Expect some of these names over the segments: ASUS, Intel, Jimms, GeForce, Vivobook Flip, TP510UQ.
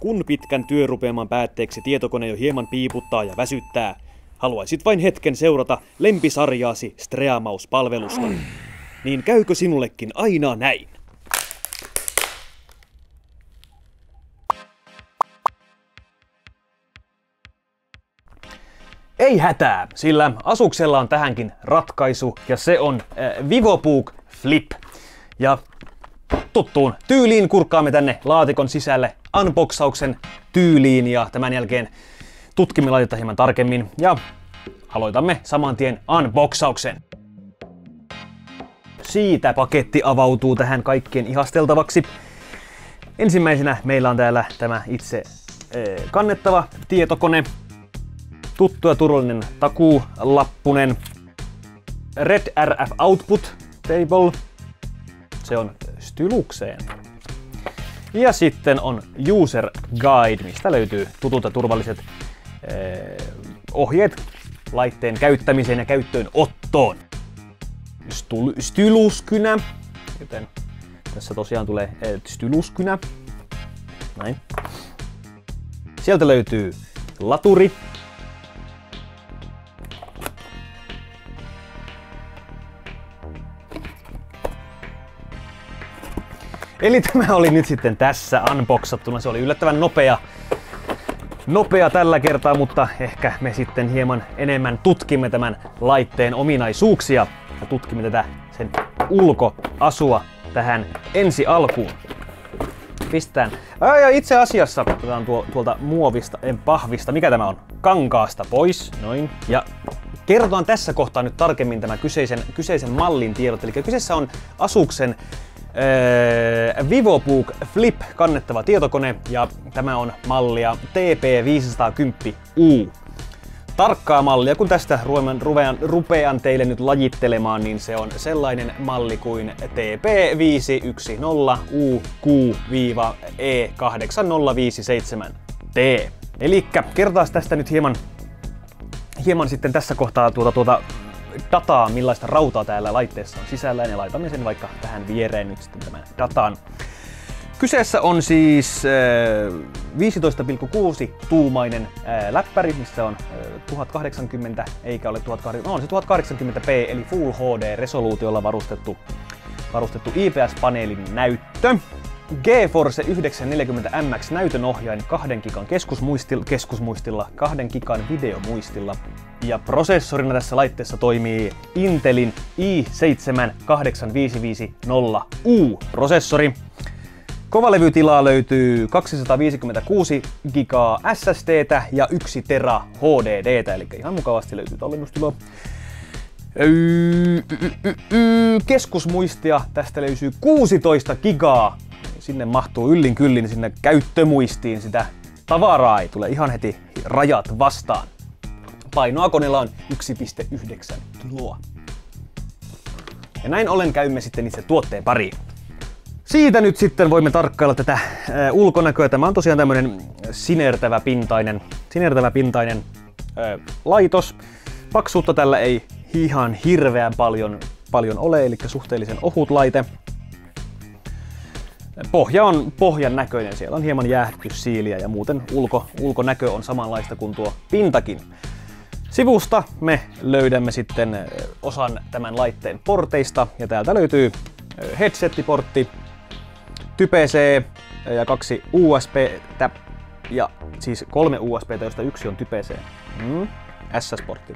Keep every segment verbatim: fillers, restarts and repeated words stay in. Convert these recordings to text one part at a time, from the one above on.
kun pitkän työrupeaman päätteeksi tietokone jo hieman piiputtaa ja väsyttää. Haluaisit vain hetken seurata lempisarjaasi Streamaus-palvelusta. Niin käykö sinullekin aina näin? Ei hätää, sillä Asuksella on tähänkin ratkaisu, ja se on äh, Vivobook Flip. Ja tuttuun tyyliin kurkkaamme tänne laatikon sisälle unboxauksen tyyliin, ja tämän jälkeen tutkimme laitetta hieman tarkemmin, ja aloitamme saman tien unboxauksen. Siitä paketti avautuu tähän kaikkien ihasteltavaksi. Ensimmäisenä meillä on täällä tämä itse äh, kannettava tietokone. Tuttu ja turvallinen takuulappunen. Red R F Output Table. Se on Stylukseen. Ja sitten on User Guide, mistä löytyy tutut ja turvalliset eh, ohjeet laitteen käyttämiseen ja käyttöönottoon. Styl styluskynä. Joten tässä tosiaan tulee eh, styluskynä. Näin. Sieltä löytyy laturi. Eli tämä oli nyt sitten tässä unboxattuna. Se oli yllättävän nopea, nopea tällä kertaa, mutta ehkä me sitten hieman enemmän tutkimme tämän laitteen ominaisuuksia ja tutkimme tätä sen ulkoasua tähän ensi alkuun. Pistään. Ja itse asiassa otetaan tuo, tuolta muovista, en pahvista, mikä tämä on? Kankaasta pois. Noin. Ja kerrotaan tässä kohtaa nyt tarkemmin tämä kyseisen, kyseisen mallin tiedot. Eli kyseessä on Asuksen Ee, Vivobook Flip kannettava tietokone, ja tämä on mallia T P viisi nolla nolla U. Tarkkaa mallia, kun tästä ruvean, ruvean, rupean teille nyt lajittelemaan, niin se on sellainen malli kuin T P viisi yksi nolla U Q E kahdeksan nolla viisi seitsemän T. Elikkä kertaas tästä nyt hieman, hieman sitten tässä kohtaa tuota tuota dataa, millaista rautaa täällä laitteessa on sisällään, ja laitamme sen vaikka tähän viereen nyt sitten tämän datan. Kyseessä on siis viisitoista pilkku kuusi tuumainen läppäri, missä on tuhat kahdeksankymmentä, eikä ole tuhat kahdeksankymmentä, on se tuhat kahdeksankymmentä p, eli Full H D-resoluutiolla varustettu, varustettu I P S-paneelin näyttö. GeForce yhdeksän neljäkymmentä M X näytönohjain kahden gigan keskusmuistilla, keskusmuistilla, kahden gigan videomuistilla. Ja prosessorina tässä laitteessa toimii Intelin i seitsemän kahdeksan viisi viisi nolla U-prosessori. Kovalevytilaa löytyy kaksisataaviisikymmentäkuusi gigaa S S D:tä ja yksi tera H D D:tä, eli ihan mukavasti löytyy tallennustilaa. Keskusmuistia tästä löytyy kuusitoista gigaa. Sinne mahtuu yllin kyllin sinne käyttömuistiin sitä tavaraa, ei tule ihan heti rajat vastaan. Painoa koneella on yksi pilkku yhdeksän kiloa. Ja näin ollen käymme sitten itse tuotteen pariin. Siitä nyt sitten voimme tarkkailla tätä ää, ulkonäköä. Tämä on tosiaan tämmönen sinertävä pintainen, sinertävä pintainen ää, laitos. Paksuutta tällä ei ihan hirveän paljon, paljon ole, eli suhteellisen ohut laite. Pohja on pohjan näköinen, siellä on hieman jäähdytyssiiliä ja muuten ulko, ulkonäkö on samanlaista kuin tuo pintakin. Sivusta me löydämme sitten osan tämän laitteen porteista, ja täältä löytyy headsettiportti, Type C ja kaksi U S B-tä, ja siis kolme U S B-tä, josta yksi on Type C, mm, S S-portti.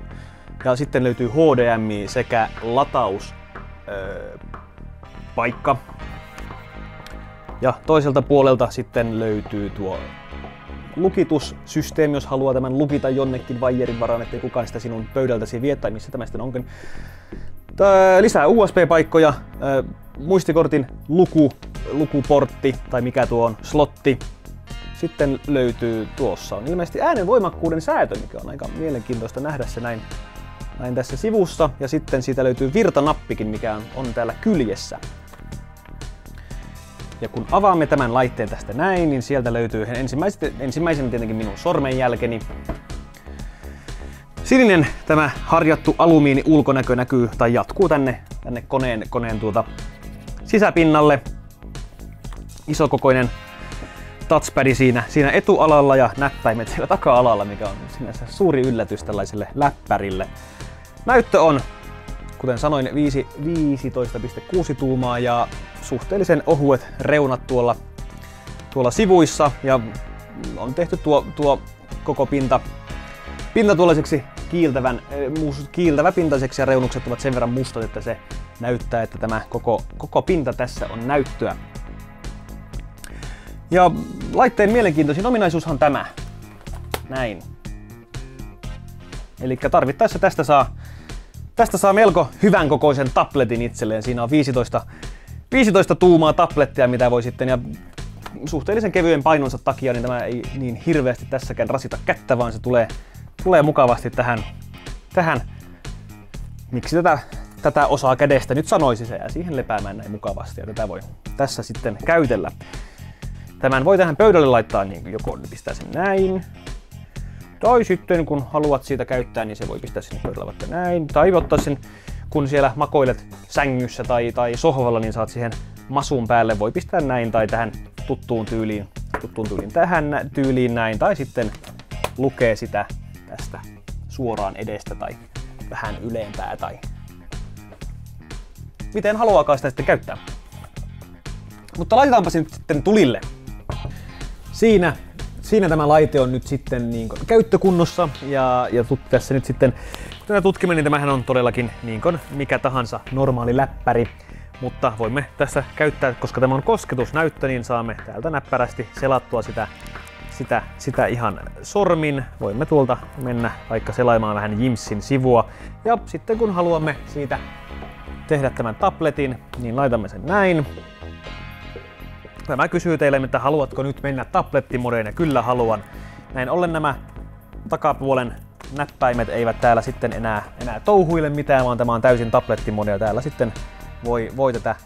Ja sitten löytyy H D M I sekä latauspaikka. Ja toiselta puolelta sitten löytyy tuo lukitussysteemi, jos haluaa tämän lukita jonnekin vaijerin varaan, ettei kukaan sitä sinun pöydältäsi vie, tai missä tämä sitten onkin. Tää lisää U S B-paikkoja, muistikortin luku, lukuportti, tai mikä tuo on, slotti. Sitten löytyy, tuossa on ilmeisesti äänen voimakkuuden säätö, mikä on aika mielenkiintoista nähdä se näin, näin tässä sivussa. Ja sitten siitä löytyy virtanappikin, mikä on, on täällä kyljessä. Ja kun avaamme tämän laitteen tästä näin, niin sieltä löytyy ensimmäisenä tietenkin minun sormenjälkeni. Sininen tämä harjattu alumiini ulkonäkö näkyy tai jatkuu tänne, tänne koneen, koneen tuota sisäpinnalle. Isokokoinen touchpadi siinä, siinä etualalla ja näppäimet siellä taka-alalla, mikä on sinänsä suuri yllätys tällaiselle läppärille. Näyttö on, kuten sanoin, viisitoista pilkku kuusi tuumaa ja suhteellisen ohuet reunat tuolla, tuolla sivuissa. Ja on tehty tuo, tuo koko pinta, pinta tuollaiseksi kiiltävän, kiiltäväpintaiseksi ja reunukset ovat sen verran mustat, että se näyttää, että tämä koko, koko pinta tässä on näyttöä. Ja laitteen mielenkiintoisin ominaisuushan tämä. Näin. Eli tarvittaessa tästä saa, tästä saa melko hyvän kokoisen tabletin itselleen. Siinä on viisitoista, viisitoista tuumaa tablettia, mitä voi sitten, ja suhteellisen kevyen painonsa takia niin tämä ei niin hirveästi tässäkään rasita kättä, vaan se tulee, tulee mukavasti tähän, tähän. Miksi tätä, tätä osaa kädestä nyt sanoisi, se jää siihen lepäämään näin mukavasti, ja tätä voi tässä sitten käytellä. Tämän voi tähän pöydälle laittaa, niin joko pistää sen näin, tai sitten kun haluat siitä käyttää, niin se voi pistää sinne pöydällä vaikka näin, tai ottaa sen, kun siellä makoilet sängyssä tai, tai sohvalla, niin saat siihen masun päälle, voi pistää näin, tai tähän tuttuun tyyliin, tuttuun tyyliin tähän tyyliin näin, tai sitten lukee sitä tästä suoraan edestä tai vähän ylempää, tai miten haluaakaan sitä sitten käyttää. Mutta laitetaanpa se nyt sitten tulille. Siinä, siinä tämä laite on nyt sitten niin kuin käyttökunnossa, ja, ja tässä nyt sitten, kun tätä tutkimme, niin tämähän on todellakin niin kuin mikä tahansa normaali läppäri, mutta voimme tässä käyttää, koska tämä on kosketusnäyttö, niin saamme täältä näppärästi selattua sitä, sitä, sitä ihan sormin. Voimme tuolta mennä vaikka selaimaan vähän Jimmsin sivua, ja sitten kun haluamme siitä tehdä tämän tabletin, niin laitamme sen näin. Tämä kysyy teille, että haluatko nyt mennä tablettimodeen, ja kyllä haluan. Näin ollen nämä takapuolen näppäimet eivät täällä sitten enää, enää touhuille mitään, vaan tämä on täysin tablettimodea. Täällä sitten voi, voi tätä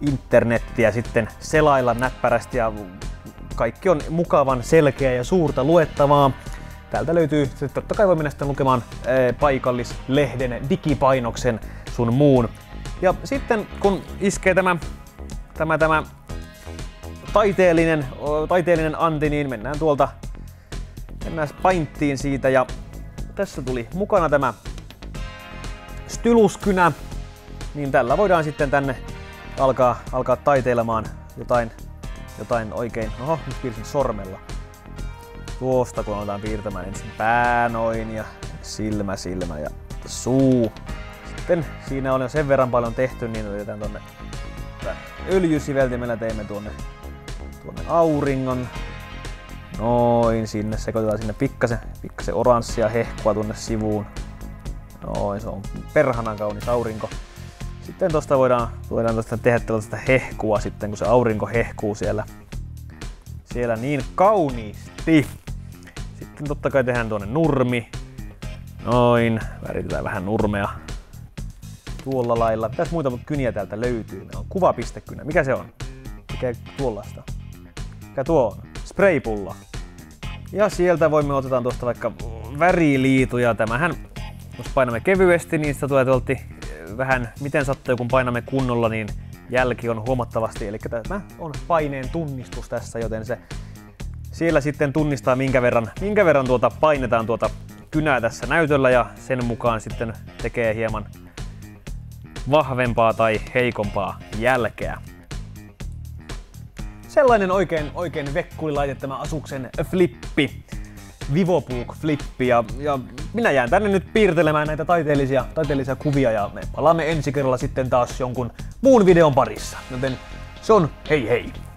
internettiä sitten selailla näppärästi, ja kaikki on mukavan selkeä ja suurta luettavaa. Täältä löytyy, totta kai voi mennä sitten lukemaan ee, paikallislehden, digipainoksen, sun muun. Ja sitten kun iskee tämä, tämä, tämä Taiteellinen, taiteellinen anti, niin mennään tuolta mennään painttiin siitä, ja tässä tuli mukana tämä styluskynä, niin tällä voidaan sitten tänne alkaa, alkaa taiteilemaan jotain, jotain oikein. Oho, nyt piirsin sormella. Tuosta kun aletaan piirtämään ensin pää noin, ja silmä, silmä ja suu. Sitten siinä on jo sen verran paljon tehty, niin otetaan tuonne öljysiveltimellä, teemme tuonne auringon. Noin, sinne sekoitetaan sinne pikkasen, pikkasen oranssia hehkua tuonne sivuun. Noin, se on perhanan kaunis aurinko. Sitten tosta voidaan, voidaan tosta tehdä tällaista hehkua sitten, kun se aurinko hehkuu siellä, siellä niin kauniisti. Sitten totta kai tehdään tuonne nurmi. Noin, väritetään vähän nurmea. Tuolla lailla. Tässä muita kyniä täältä löytyy. Meillä on kuvapistekynä. Mikä se on? Mikä tuollaista? Mikä tuo on? Spraypulla. Ja sieltä voimme otetaan tuosta vaikka väriliituja. Tämähän, jos painamme kevyesti, niin sitä tulee tuolti vähän miten sattuu, kun painamme kunnolla, niin jälki on huomattavasti. Eli tämä on paineen tunnistus tässä, joten se siellä sitten tunnistaa, minkä verran, minkä verran tuota painetaan tuota kynää tässä näytöllä, ja sen mukaan sitten tekee hieman vahvempaa tai heikompaa jälkeä. Sellainen oikein, oikein vekkulilaite tämä Asuksen flippi, Vivobook Flippi, ja, ja minä jään tänne nyt piirtelemään näitä taiteellisia, taiteellisia kuvia, ja me palaamme ensi kerralla sitten taas jonkun muun videon parissa, joten se on hei hei!